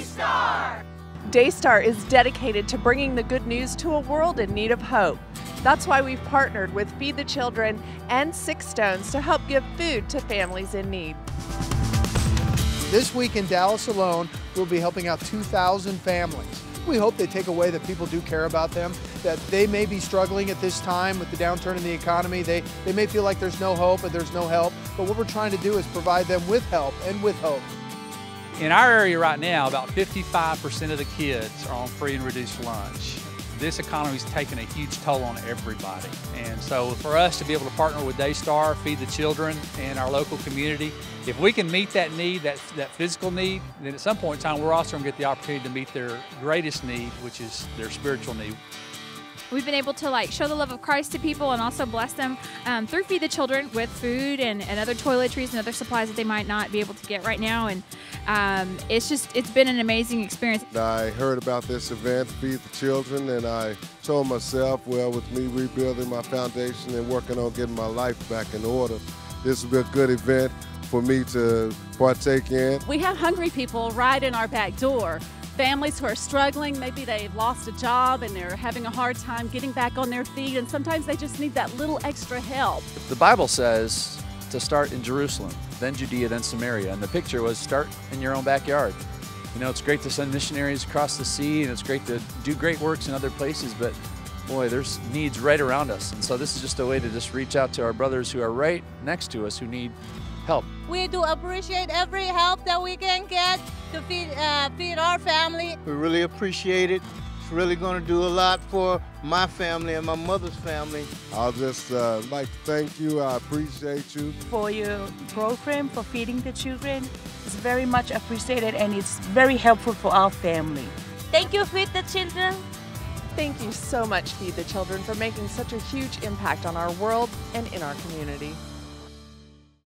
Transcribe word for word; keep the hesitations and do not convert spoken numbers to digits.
Daystar! Daystar is dedicated to bringing the good news to a world in need of hope. That's why we've partnered with Feed the Children and Six Stones to help give food to families in need. This week in Dallas alone, we'll be helping out two thousand families. We hope they take away that people do care about them, that they may be struggling at this time with the downturn in the economy. They, they may feel like there's no hope and there's no help, but what we're trying to do is provide them with help and with hope. In our area right now, about fifty-five percent of the kids are on free and reduced lunch. This economy's taking a huge toll on everybody. And so for us to be able to partner with Daystar, Feed the Children, and our local community, if we can meet that need, that, that physical need, then at some point in time, we're also gonna get the opportunity to meet their greatest need, which is their spiritual need. We've been able to like show the love of Christ to people and also bless them um, through Feed the Children with food and, and other toiletries and other supplies that they might not be able to get right now. And um, it's just, it's been an amazing experience. I heard about this event, Feed the Children, and I told myself, well, with me rebuilding my foundation and working on getting my life back in order, this would be a good event for me to partake in. We have hungry people right in our back door. Families who are struggling, maybe they've lost a job and they're having a hard time getting back on their feet, and sometimes they just need that little extra help. The Bible says to start in Jerusalem, then Judea, then Samaria, and the picture was start in your own backyard. You know, it's great to send missionaries across the sea, and it's great to do great works in other places, but boy, there's needs right around us, and so this is just a way to just reach out to our brothers who are right next to us who need help. We do appreciate every help that we can get to feed, uh, feed our family. We really appreciate it. It's really going to do a lot for my family and my mother's family. I'll just uh, like to thank you. I appreciate you. For your program for Feeding the Children, it's very much appreciated and it's very helpful for our family. Thank you, Feed the Children. Thank you so much, Feed the Children, for making such a huge impact on our world and in our community.